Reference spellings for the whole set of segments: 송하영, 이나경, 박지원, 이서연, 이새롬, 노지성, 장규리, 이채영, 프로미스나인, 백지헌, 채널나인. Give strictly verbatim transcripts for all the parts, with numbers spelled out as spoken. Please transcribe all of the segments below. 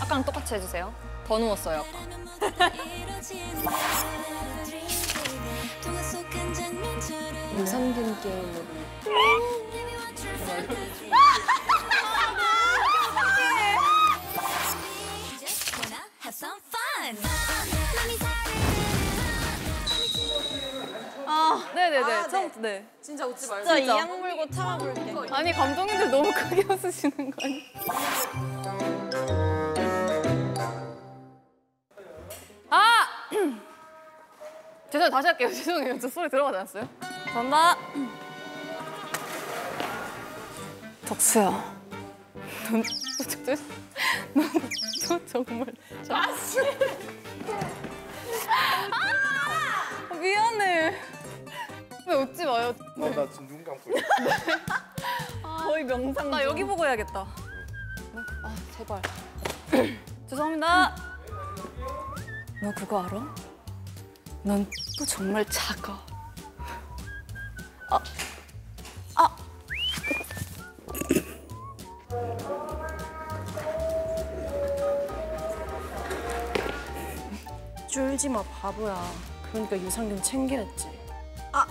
아까랑 똑같이 해주세요. 더 누웠어요, 아까. 유산균 게임으로. 아, 네네네. 아, 처음, 네. 네. 진짜 웃지 말고. 진짜 이 악 물고 타 물게. 아니, 감독님들 너무 크게 웃으시는 거 아니에요? 아! 죄송해요, 다시 할게요. 죄송해요. 저 소리 들어가지 않았어요? 간다. 덕수야. 넌 정말... 아, 씨! 아! 미안해. 왜 웃지 마요. 나, 나 지금 눈 감고 있어. 아, 거의 명상. 나 여기 보고 해야겠다. 아, 제발. 죄송합니다. 너 그거 알아? 넌 또 정말 작아. 아, 아. 쫄지 마, 바보야. 그러니까 유산균 챙겨야지. 아.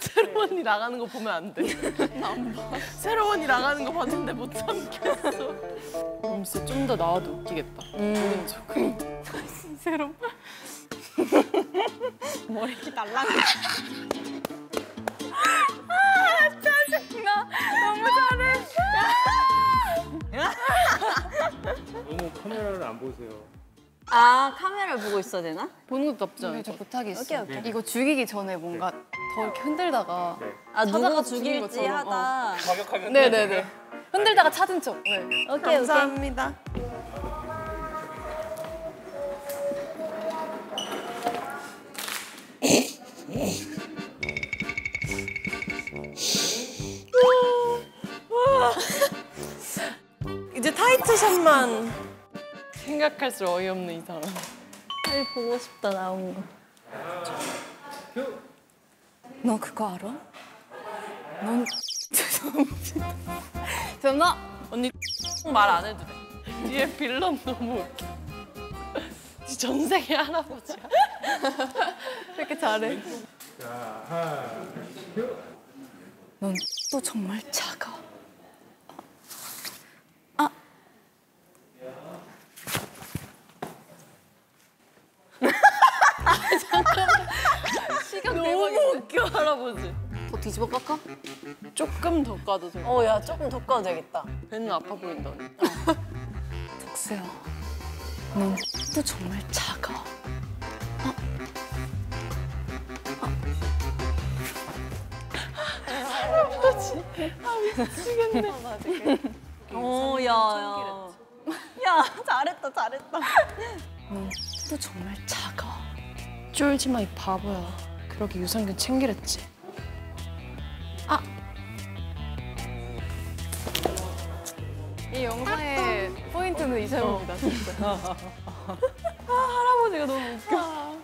새로운이 나가는 거 보면 안 돼. 나 안 봐. 새로운이 나가는 거 봤는데 못 참겠어. 음, 진짜 좀 더 나와도 웃기겠다. 음, 조금. 새로운. 머리 이렇게 날라가. 아, 짜증나. 너무 잘했어. 너무 카메라를 안 보세요. 아, 카메라를 보고 있어야 되나? 보는 것도 없죠. 저 부탁이 있어. 오케이, 오케이. 네. 이거 죽이기 전에 뭔가 네. 더 이렇게 흔들다가 네. 아, 누가 죽일지 하다. 과격하게. 어. 네네네. 네. 흔들다가 찾은 척. 네. 오케이, 감사합니다. 오케이. 이제 타이트샷만 생각할수록 어이없는 이 사람. 빨리 보고 싶다, 나온 거. 너 그거 알아? 넌... 죄송합니다. 죄송합니다. 언니 말 안 해도 돼. 뒤에 빌런 너무 웃겨. 전생의 할아버지야. 이렇게 잘해. 자, 하나, 둘. 넌 또 정말 작아. 아. 아, 잠깐만. 시간 너무 웃겨, 할아버지. 더 뒤집어 깎아? 조금 더 까도 되겠다. 어, 야, 조금 더 까도 되겠다. 배는 아파 보인다. 덕수야, 넌 또 정말 작아. 아, 미치겠네. 오, 야, 야. 야, 잘했다, 잘했다. 넌 또 정말 작아. 쫄지 마, 이 바보야. 그러게 유산균 챙기랬지. 아! 이 영상의 포인트는 어, 이채영입니다, 진짜. 어. 아, 할아버지가 너무 웃겨. 아.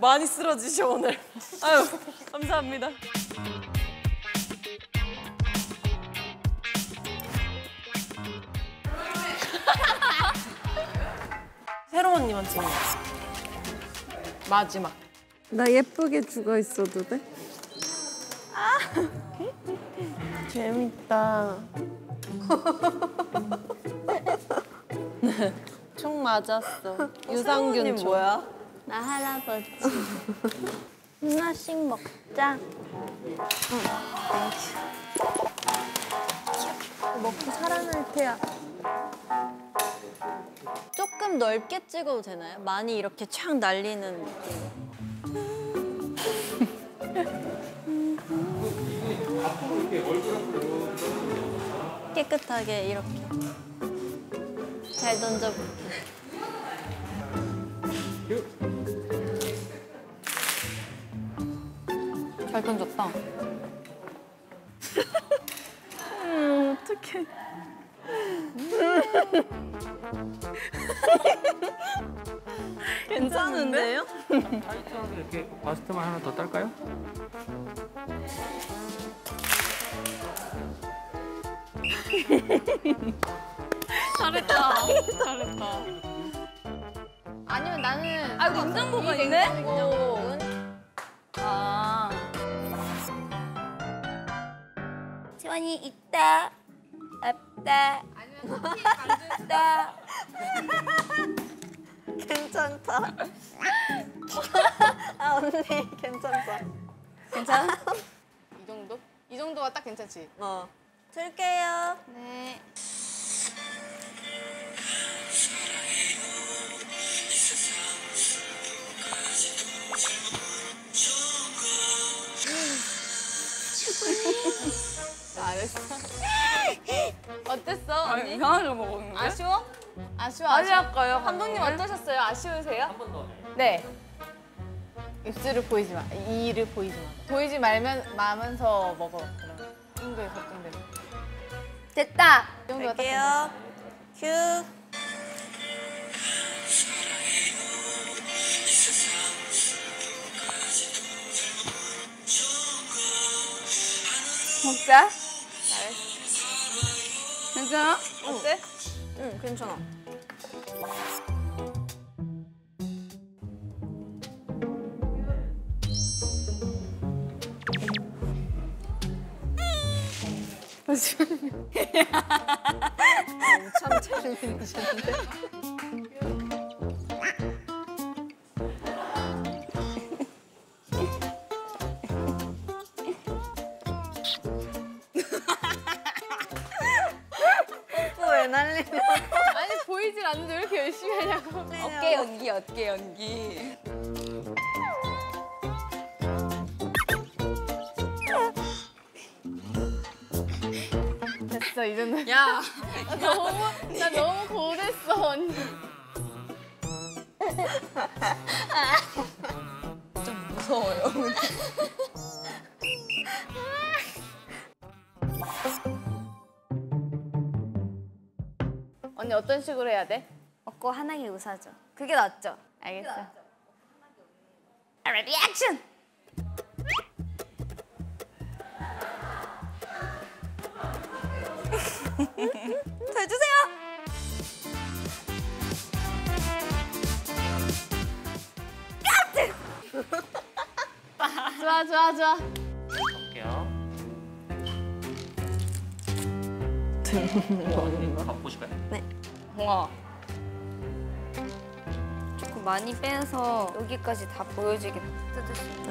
많이 쓰러지셔, 오늘. 아유, 감사합니다. 새로운 언니만 찍는 마지막. 나 예쁘게 죽어 있어도 돼? 아. 재밌다. 총 맞았어. 유산균 총. 뭐야? 나 할아버지. 하나씩 먹자. 응. 먹고 살아날 테야. 조금 넓게 찍어도 되나요? 많이 이렇게 촥 날리는 느낌. 깨끗하게 이렇게 잘 던져볼게요. 잘 던졌다. 음, 어떡해. 괜찮은데요? 타이트하게 이렇게 바스트만 하나 더 딸까요? 잘했다. 잘했다. 아니면 나는 아, 냉장고가 있네? 냉장고. 아. 채원이 있다. 없다. 아니면 커피 만든다. 괜찮다. 아, 언니 괜찮다. 괜찮아? 이 정도? 이 정도가 딱 괜찮지? 어. 들게요. 네. 잘했어. 어땠어, 언니? 아니, 이상하게 먹었는데? 아쉬워? 아쉬워, 아쉬워. 감독님 어떠셨어요? 아쉬우세요? 한 번 더. 네. 입술을 보이지 마. 이를 보이지 마. 보이지 말면 마면서 먹어. 인도에 걱정되네. 됐다! 이 정도가 딱 됐다. 큐! 먹자. 잘했어. 괜찮아? 응. 어때? 응, 괜찮아. 엄청 챌린지인데. 뽀뽀 왜 난리냐? 아니 보이질 않는데 왜 이렇게 열심히 하냐고. 어깨 연기, 어깨 연기. 이제는. 야, 나 너무, 나 너무 고됐어, 언니. 좀 무서워요, 언니. 언니 어떤 식으로 해야 돼? 먹고 환하게 웃어줘. 그게 낫죠? 알겠어. Ready, action! 더 해주세요! 좋아, 좋아, 좋아. 볼게요. 언니 밥 보실까요? 네. 우와. 조금 많이 빼서 여기까지 다 보여지게 뜯을 수 있는.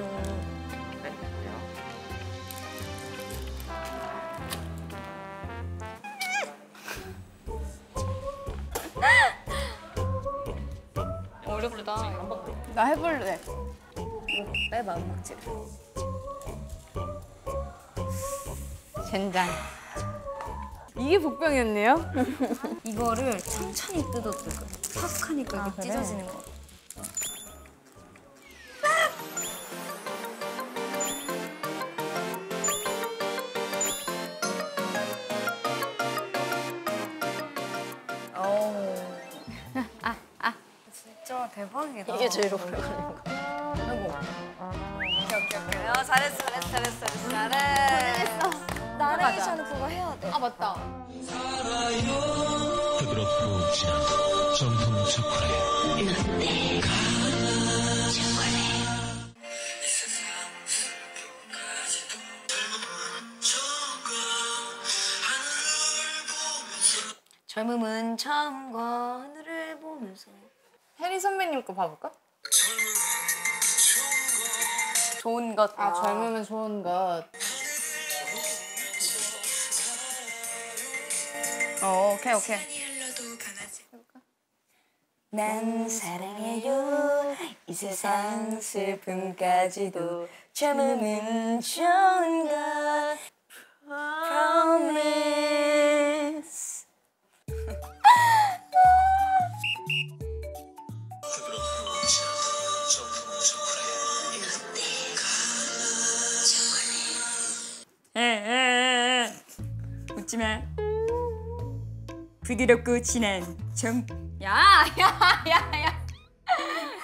나 해볼래. 내 마음 먹지. 젠장. 이게 복병이었네요? 이거를 천천히 뜯었을 거예요. 팍 하니까 아, 이게 그래? 찢어지는 거. 대박이다. 이게 제일 오래 걸린 거. 아이고. 오케이, 오케이, 오케이. 어, 잘했어, 잘했어, 잘했어. 잘했어. 잘했어. 나레이션 그거 해야 돼. 아, 맞다. 부드럽고 진한 정품 초콜릿. 롯데가 초콜릿. 젊음은 처음과 하늘을 보면서. 혜리 선배님 거 봐볼까? 좋은 것. 아, 아, 젊으면 좋은 것. 어, 오케이, 오케이. 해볼까? 난 사랑해요. 이 세상 슬픔까지도 젊음은 좋은 것. Promise. 에에 웃지마. 부드럽고 진한 정. 야야야야.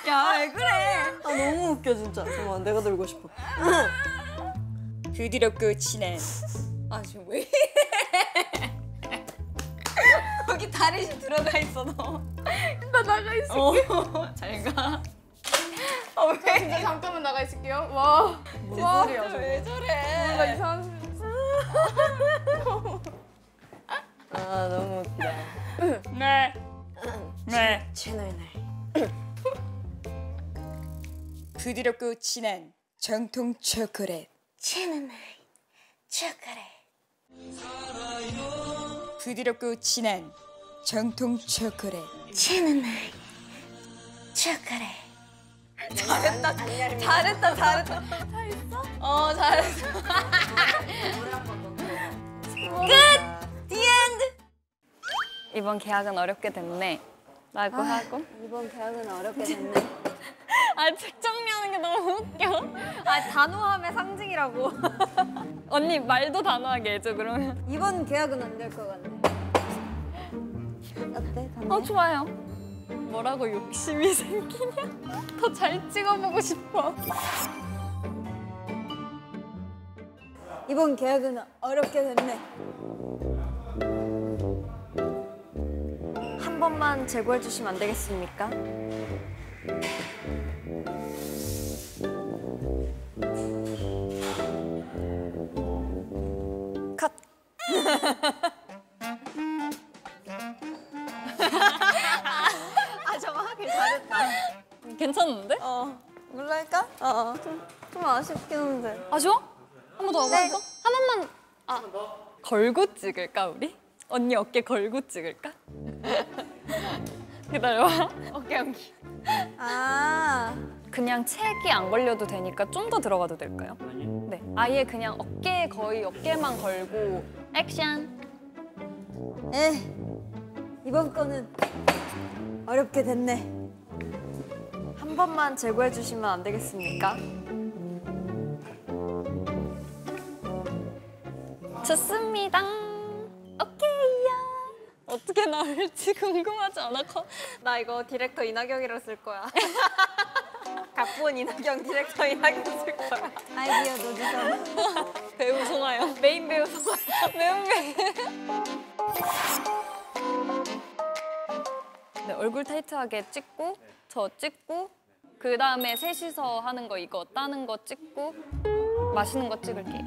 야, 왜 그래? 아, 너무 웃겨, 진짜. 잠깐만, 내가 들고 싶어. 부드럽고 진해. 아, 지금 왜 이래? 거기 다리 좀 들어가 있어, 너. 나 나가 있을게요. 잘 가. 어, 왜? 저 진짜 잠깐만 나가 있을게요. 와, 뭔 와, 소리야, 저거. 왜 저래? 뭔가 이상한 소리. 아, 너무 웃겨. 네. 네. 채널 날. 부드럽고 진한 정통 초콜릿 채널 나인 초콜릿. 부드럽고 진한 정통 초콜릿 채널 나인 초콜릿. 잘했다 잘했다 잘했다. 다 했어? 어 잘했어. 끝! The end! 이번 계약은 어렵게 됐네 라고 아, 하고 이번 계약은 어렵게 됐네. 아, 책 정리하는 게 너무 웃겨. 아, 단호함의 상징이라고. 언니, 말도 단호하게 해줘, 그러면. 이번 계약은 안 될 것 같네. 어때, 단호해? 어, 좋아요. 뭐라고 욕심이 생기냐? 더 잘 찍어보고 싶어. 이번 계약은 어렵게 됐네. 한 번만 제보해 주시면 안 되겠습니까? 컷. 아, 저거 하길 잘했다. 괜찮은데? 어. 몰라 할까? 어. 좀, 좀 아쉽긴 한데. 아쉬워? 한 번 더 하고 싶어? 한 번만. 아. 한 번 더. 걸고 찍을까, 우리? 언니 어깨 걸고 찍을까? 기다려봐. 어깨 연기. 아. 그냥 책이 안 걸려도 되니까 좀 더 들어가도 될까요? 네. 아예 그냥 어깨 거의 어깨만 걸고 액션. 에. 이번 거는 어렵게 됐네. 한 번만 제보해 주시면 안 되겠습니까? 좋습니다. 오케이요. 어떻게 나올지 궁금하지 않아? 나 이거 디렉터 이나경이라 쓸 거야. 각본 이나경, 디렉터 이나경 쓸 거야. 아이디어 너주잖아. 배우 송하영. 메인 배우 송하영. 매운 배우. 네, 얼굴 타이트하게 찍고 저 찍고 그 다음에 셋이서 하는 거 이거 따는 거 찍고 맛있는 거 찍을게요.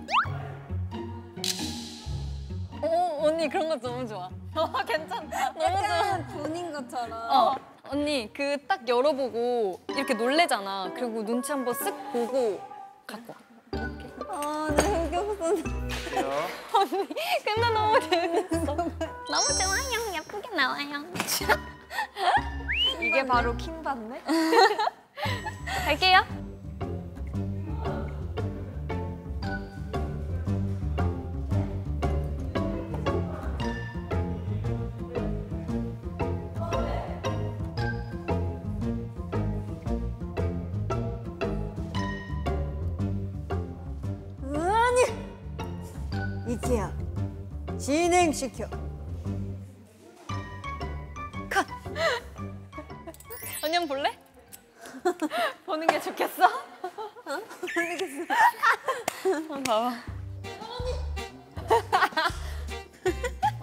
오, 언니 그런 거 너무 좋아. 어, 괜찮다. 너무 좋아. 본인 것처럼. 어. 언니 그 딱 열어보고 이렇게 놀래잖아. 그리고 눈치 한번 쓱 보고 갖고 와. 이렇게. 아, 내 귀엽소. 언니 근데 너무 재밌어. 너무 좋아요. 예쁘게 나와요. 이게 바로 킹받네. 갈게요. 이채영, 진행시켜. 컷! 언니 한번 볼래? 보는 게 좋겠어? 어? 모르겠어. 한번 봐봐.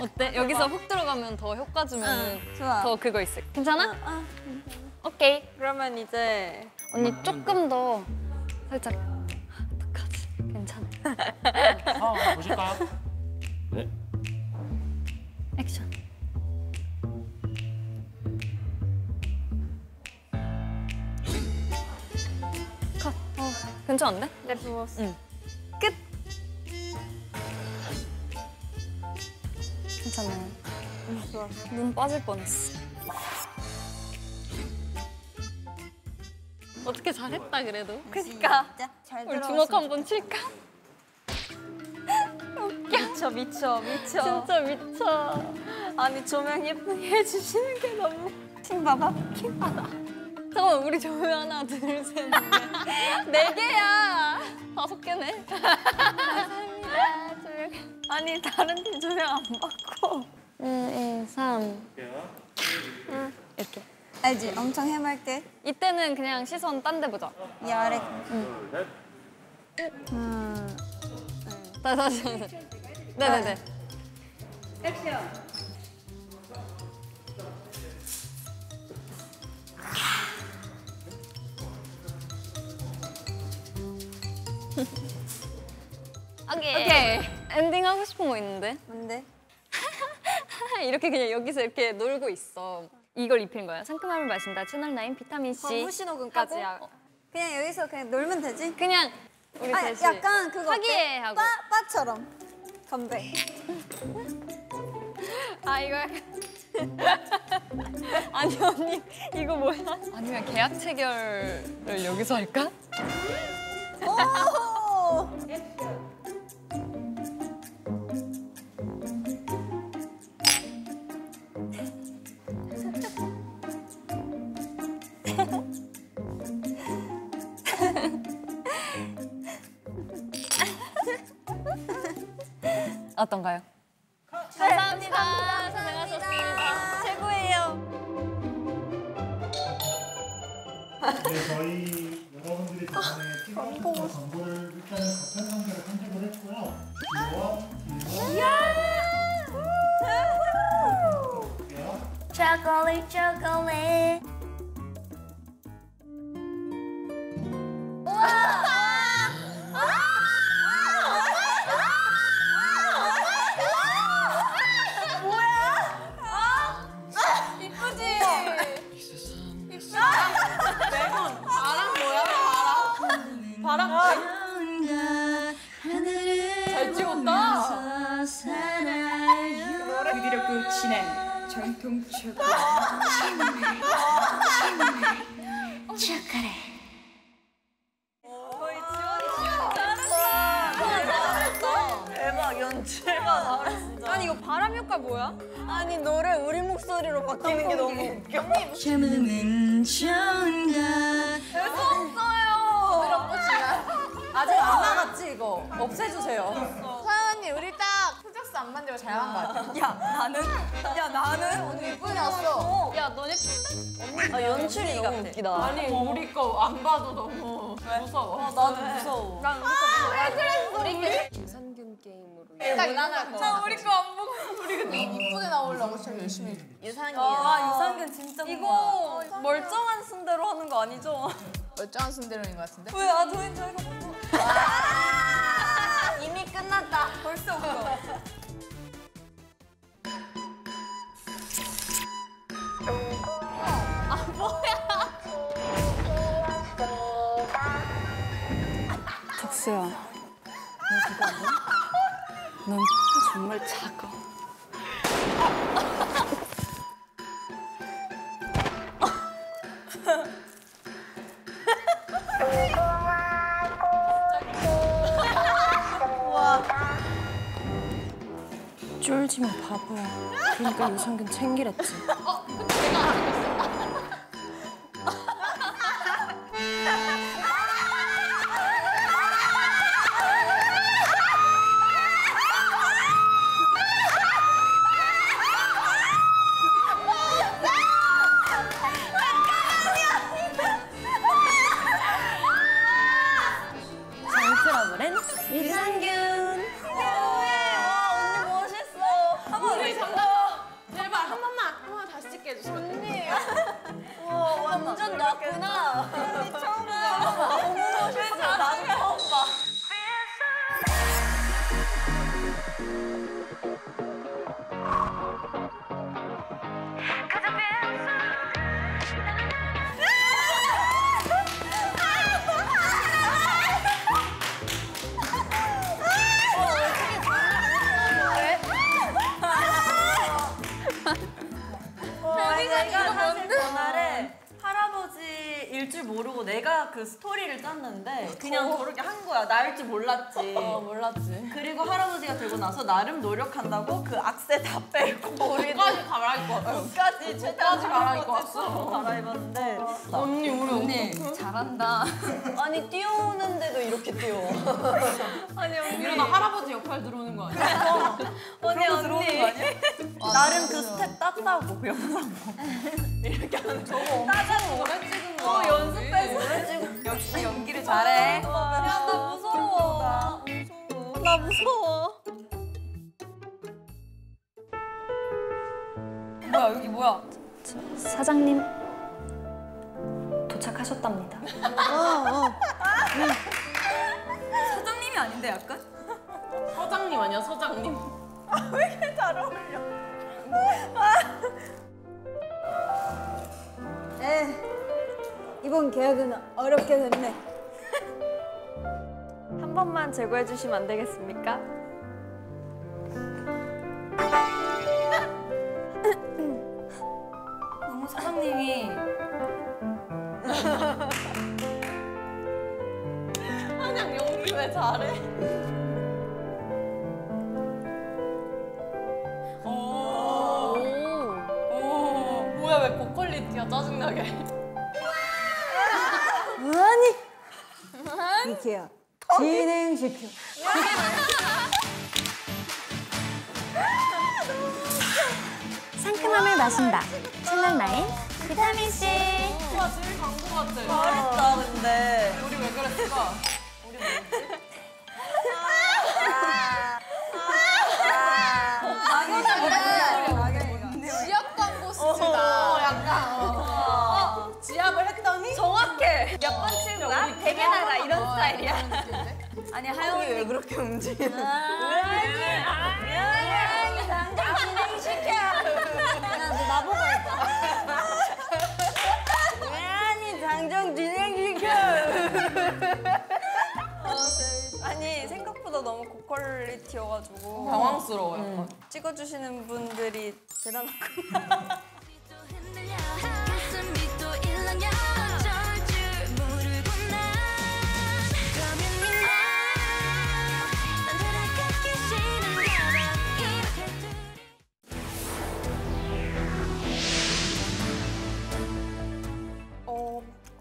어때? 여기서 훅 들어가면 더 효과 주면 어, 더 그거 있을. 괜찮아? 어, 어, 괜찮아. 오케이. 그러면 이제 언니 조금 더 살짝. 아, 보실까요? 네. 액션. 컷. 어, 괜찮은데? 네, 좋았어. 응. 끝. 괜찮아요. 응, 좋아. 눈 빠질 뻔했어. 어떻게 잘했다 그래도. 그러니까. 우리 주먹 한번 칠까? 웃겨. 미쳐 미쳐 미쳐 진짜 미쳐. 아니 조명 예쁘게 해주시는 게 너무 킹받아 킹받아. 잠깐만 우리 조명 하나 둘 셋 네 개야. 다섯 개네. 감사합니다 조명. 아니 다른 팀 조명 안 받고. 일, 이, 삼. 응. 이렇게. 알지? 엄청 해맑게. 이때는 그냥 시선 딴 데 보자. 이 아래. 응. 둘, 셋. 하나, 둘. 다, 다시. 네네네. 액션. 오케이. 오케이. 엔딩 하고 싶은 거 있는데? 뭔데? 이렇게 그냥 여기서 이렇게 놀고 있어. 이걸 입힌 거야. 상큼함을 마신다. 채널 나인 비타민C. 광고신호금까지야. 어. 그냥 여기서 그냥 놀면 되지? 그냥 우리 아니, 다시 약간 그거 화기애 하고. 빠, 빠처럼. 건배. 아 이거 약간. 아니 언니 이거 뭐야? 아니면 계약 체결을 여기서 할까? 오! 어떤가요? 감사합니다. 감사합니다. 수고하셨습니다. 최고예요. 네, 저희 여러분들이 전에 팀원 정보를 일단 같은 상태로 선택을 했고요. 이거 이거 초콜릿 초콜릿. 진행 전통 초콜릿 초콜릿 초콜릿 거의 지원이 잘했어. 대박 연출 대박 잘했어. 아니 이거 바람 효과 뭐야? 아니 노래 우리 목소리로 바뀌는 게 너무 웃겨. 참으면 좋은가 됐었어요. 아직 안 나갔지 이거? 없애주세요. 서연언니 우리 딱 안 만들고 잘한 거 같아. 야 나는 야 나는 오늘 예쁘게 나왔어. 야 너네 풀다. 아 연출이 너무 웃기다. 아니 우리 거 안 봐도 너무 왜? 무서워. 아, 나도 무서워. 난 아 왜 그랬어? 우리 유산균 게임으로. 딱 나나. 저 우리 거 안 보고 우리 근데 예쁘게 나오려고 진짜 열심히. 유산균. 아 유산균 진짜. 이거 멀쩡한 순대로 하는 거 아니죠? 멀쩡한 순대로인 거 같은데? 왜 아 저희 저희가 뭐? 이미 끝났다. 벌써 웃어. 아 뭐야? 덕수야, 너 그거 아니야? 넌 정말 작아. 쫄지 마 바보야. 그러니까 유산균 챙기랬지. 어? 근데 내가 안 챙겼어. 할아버지 떨어질 줄 모르고 내가 그 스토리를 짰는데 그냥 저렇게 한 거야. 나일 줄 몰랐지. 어, 몰랐지. 그리고 할아버지가 되고 나서 나름 노력한다고 그 악세 다 빼고 우리 옷까지 갈아입고 왔어. 옷까지 최대한 갈아입고 왔어. 갈아입었는데 언니 우리 언니 잘한다. 아니 뛰어오는데도 이렇게 뛰어. 아니 언니 이러다 할아버지 역할 들어오는 거 아니야? 언니 언니 나름 그 스텝 땄다고 그 영상 이렇게 하는 거. 따자고 오래 찍은 거. 어, 연습해서 오래 찍은 거. 역시 연기를 잘해. 야, 나 무서워. 나 무서워. 나 무서워. 뭐야, 여기 뭐야? 저, 저, 사장님 도착하셨답니다. 어, 어. 사장님이 아닌데 약간? 서장님 아니야, 서장님. 아, 왜 이렇게 잘 어울려? 에 이번 계약은 어렵게 됐네. 한 번만 재고해 주시면 안 되겠습니까? 너무 사장님이 한양 연기 왜 잘해? 야, 짜증나게. 아니! 이케야, 진행시켜. 상큼함을 마신다. 채널 나인 비타민C. 와, 제일 광고 같아. 잘했다, 근데. 우리 왜 그랬을까? 우리 뭐였지? 대게나가 이런 스타일이야. 아니 하영이 왜 그렇게 움직이는? 하영이 당장 진행시켜. 나보고 했다. 하영이 당장 진행시켜. 아니 생각보다 너무 고퀄리티여가지고 당황스러워요. 음. 찍어주시는 분들이 대단하구나.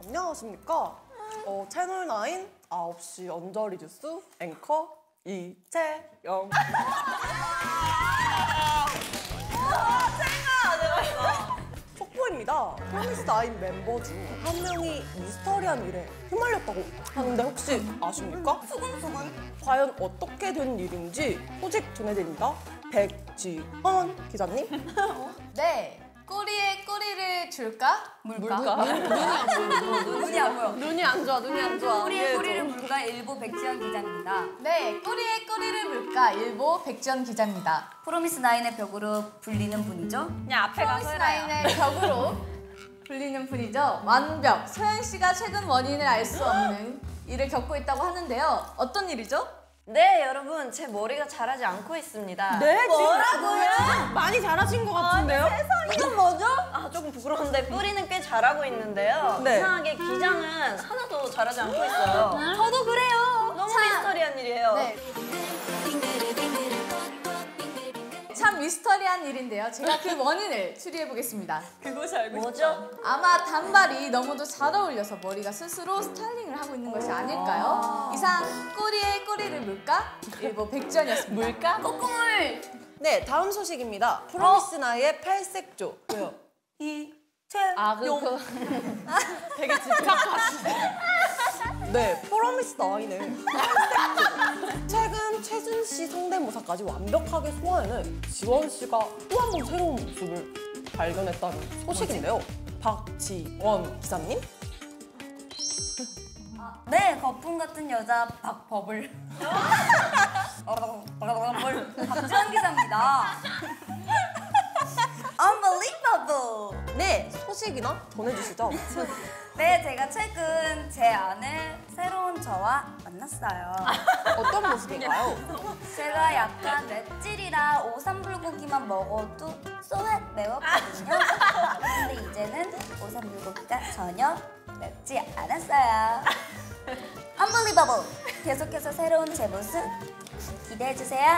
안녕하십니까? 어, 채널 나인 아홉 시 언저리 뉴스 앵커 이채영. 속보입니다. 프로미스 나인 멤버 중 한 명이 미스터리한 일에 휘말렸다고 하는데 혹시 아십니까? 수근수근. 과연 어떻게 된 일인지 소식 전해드립니다. 백지헌 기자님. 네. 꼬리에 꼬리를 줄까? 물까? 물까? 눈이 안 보여. 눈이 안 좋아. 눈이 안 좋아. 꼬리에 꼬리를 물까? 일보 백지헌 기자입니다. 네, 꼬리에 꼬리를 물까? 일보 백지헌 기자입니다. 프로미스나인의 벽으로 불리는 분이죠? 그냥 앞에 가서 프로미스나인의 벽으로 불리는 분이죠? 완벽. 소연 씨가 최근 원인을 알 수 없는 일을 겪고 있다고 하는데요. 어떤 일이죠? 네, 여러분. 제 머리가 자라지 않고 있습니다. 네? 뭐라고요? 지금 많이 자라신 것 같은데요? 아니, 세상에. 이건 뭐죠? 아, 조금 부끄러운데 뿌리는 꽤 자라고 있는데요. 네. 이상하게 기장은 하나도 자라지 않고 있어요. 저도 그래요. 너무 참. 미스터리한 일이에요. 네. 참 미스터리한 일인데요. 제가 그 원인을 추리해보겠습니다. 그것이 알고 있죠? 뭐죠? 아마 단발이 너무도 잘 어울려서 머리가 스스로 스타일링을 하고 있는 것이 아닐까요? 이상 꼬리에 꼬리를 물까? 일보 백지헌이었습니다. 물까? 꼬꼬물! 네, 다음 소식입니다. 프로미스나인의 어? 팔색조. 왜요? 이, 채, 아, 그, 용. 그, 되게 집착하시네. 네, 프로미스나인은 팔색조. 최근 최준 씨 성대모사까지 완벽하게 소화해낸 지원 씨가 또 한 번 새로운 모습을 발견했다는 소식인데요. 박지원 기자님? 아, 네, 거품 같은 여자 박버블. 박지원 기자입니다. Unbelievable! 네, 소식이나 전해주시죠. 네, 제가 최근 제 아내 새로운 저와 만났어요. 어떤 모습인가요? 제가 약간 맵찔이라 오삼불고기만 먹어도 쏘엻 매웠거든요. 근데 이제는 오삼불고기가 전혀 맵지 않았어요. Unbelievable! 계속해서 새로운 제 모습 기대해주세요.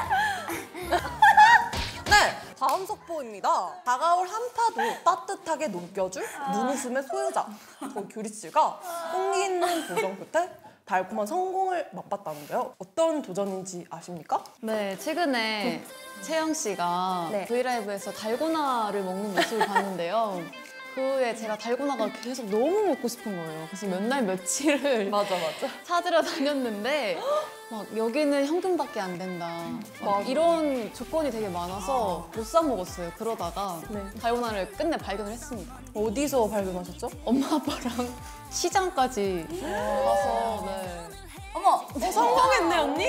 네, 다음 속보입니다. 다가올 한파도 따뜻하게 넘겨줄 눈웃음의 소유자. 저 규리 씨가 흥미 있는 도전 끝에 달콤한 성공을 맛봤다는데요. 어떤 도전인지 아십니까? 네, 최근에 채영 씨가 네. 브이라이브에서 달고나를 먹는 모습을 봤는데요. 그 후에 제가 달고나가 계속 너무 먹고 싶은 거예요. 그래서 몇 날 며칠을 맞아, 맞아. 찾으러 다녔는데 막 여기는 현금밖에 안 된다. 막 이런 조건이 되게 많아서 못 사 먹었어요. 그러다가 네. 달고나를 끝내 발견을 했습니다. 어디서 발견하셨죠? 엄마, 아빠랑 시장까지 가서 네. 어머! 어, 성공했네, 언니?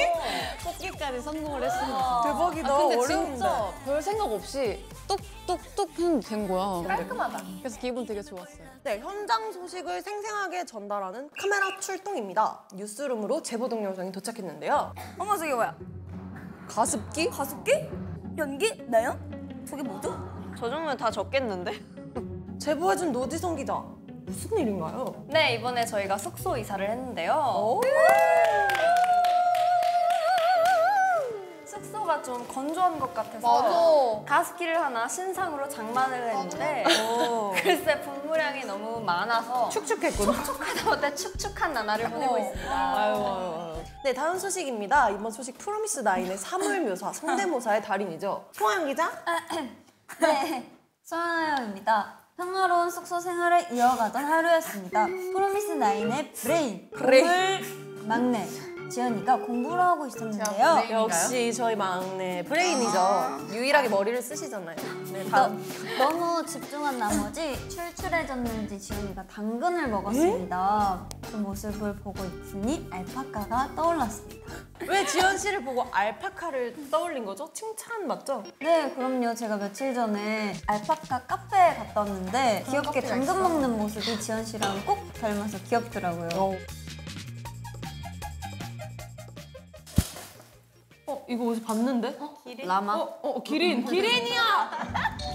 뽑기까지 성공을 했습니다. 대박이다. 아, 근데 어려운데. 진짜 별 생각 없이 뚝뚝뚝 된 거야. 깔끔하다. 그래서 기분 되게 좋았어요. 네, 현장 소식을 생생하게 전달하는 카메라 출동입니다. 뉴스룸으로 제보 동영상이 도착했는데요. 어머, 저게 뭐야? 가습기? 가습기? 연기? 나연? 저게 뭐죠? 저 정도면 다 적겠는데? 제보해준 노지성 기자. 무슨 일인가요? 네, 이번에 저희가 숙소 이사를 했는데요. 숙소가 좀 건조한 것 같아서 맞아. 가습기를 하나 신상으로 장만을 했는데 글쎄 분무량이 너무 많아서 축축했군. 축축하다 못해 축축한 나날을 보내고 있습니다. 아유, 아유, 아유. 네, 다음 소식입니다. 이번 소식 프로미스나인의 사물묘사, 성대모사의 달인이죠. 송하영 기자? 네, 송하영입니다. 평화로운 숙소 생활을 이어가던 하루였습니다. 프로미스나인의 브레인, 동물 막내 지연이가 공부를 하고 있었는데요. 역시 저희 막내 브레인이죠. 아 유일하게 머리를 쓰시잖아요. 네, 다음. 너, 너무 집중한 나머지 출출해졌는지 지연이가 당근을 먹었습니다. 음? 그 모습을 보고 있으니 알파카가 떠올랐습니다. 왜 지연 씨를 보고 알파카를 떠올린 거죠? 칭찬 맞죠? 네, 그럼요. 제가 며칠 전에 알파카 카페에 갔다 왔는데 귀엽게 당근 있어. 먹는 모습이 지연 씨랑 꼭 닮아서 귀엽더라고요. 어, 어 이거 어디서 봤는데? 어? 기린? 라마? 어, 어 기린! 기린이야!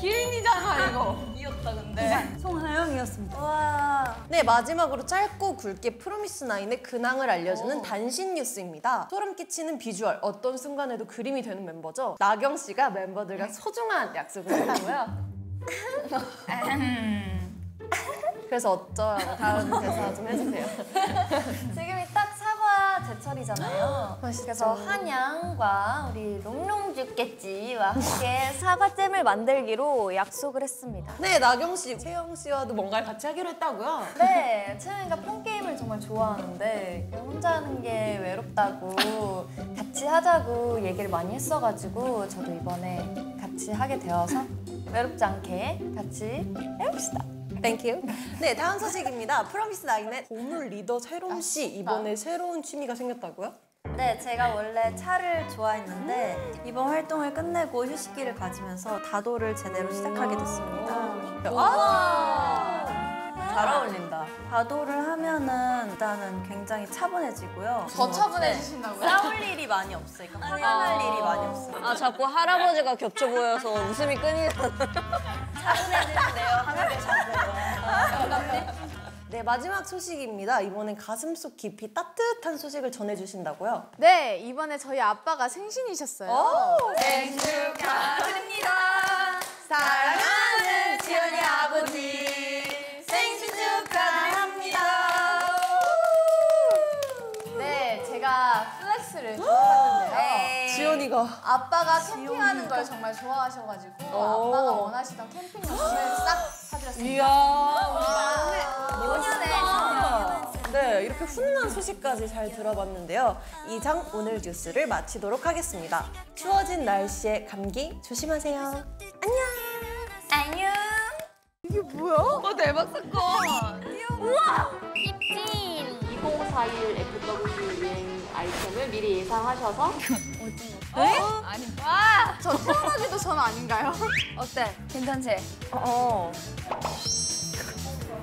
기린이잖아, 이거. 귀엽다, 근데. 송하영이었습니다. 와. 네, 마지막으로 짧고 굵게 프로미스나인의 근황을 알려주는 오. 단신 뉴스입니다. 소름 끼치는 비주얼, 어떤 순간에도 그림이 되는 멤버죠. 나경 씨가 멤버들과 소중한 약속을 했다고요. 그래서 어쩌라고 다음 대사 좀 해주세요. 지금이 딱 사과 제철이잖아요. 그래서 한양과 우리 롱롱죽겠지와 함께 사과잼을 만들기로 약속을 했습니다. 네, 나경 씨, 채영 씨와도 뭔가를 같이 하기로 했다고요? 네, 채영이가 폰게임을 정말 좋아하는데 혼자 하는 게 외롭다고 같이 하자고 얘기를 많이 했어가지고 저도 이번에 같이 하게 되어서 외롭지 않게 같이 해봅시다. 땡큐. 네, 다음 소식입니다. 프로미스나인의 고물 리더 채롬 씨, 이번에 새로운 취미가 생겼다고요? 네, 제가 원래 차를 좋아했는데 이번 활동을 끝내고 휴식기를 가지면서 다도를 제대로 시작하게 됐습니다. 와, 잘 어울린다. 다도를 하면은 일단은 굉장히 차분해지고요. 더 차분해지신다고요? 싸울 일이 많이 없어요. 화가 날 일이 많이 없어요. 아, 자꾸 할아버지가 겹쳐 보여서 웃음이 끊이는. 차분해지는데요. 하나 되셨어요. 네, 마지막 소식입니다. 이번엔 가슴속 깊이 따뜻한 소식을 전해주신다고요? 네, 이번에 저희 아빠가 생신이셨어요. 생신 축하드립니다. 사랑하는 지연이 아버지, 생신 축하합니다. 네, 제가 플렉스를 좋아하는데요. 지연이가 아빠가 캠핑하는 지연이가? 걸 정말 좋아하셔가지고 아빠가 원하시던 캠핑 용품을 싹 사드렸습니다. 이야, 멋있다. 네, 이렇게 훈훈한 소식까지 잘 들어봤는데요. 이상 오늘 뉴스를 마치도록 하겠습니다. 추워진 날씨에 감기 조심하세요. 안녕. 안녕. 이게 뭐야? 어, 대박 사건. 우와. 이천사십일 에프더블유 유행 아이템을 미리 예상하셔서 어? 어? 아니, 와! 저 태어나기도 전 아닌가요? 어때? 괜찮지? 어.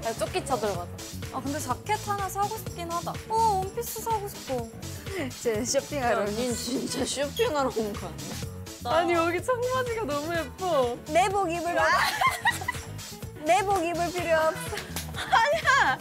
야, 쫓기차 들어가자. 아, 근데 자켓 하나 사고 싶긴 하다. 어, 원피스 사고 싶어. 쟤 쇼핑하러 온 거. 니 진짜 쇼핑하러 온 거 아니야? 아니, 여기 청바지가 너무 예뻐. 내복 입을. 내복 입을 필요 없어. 아니야!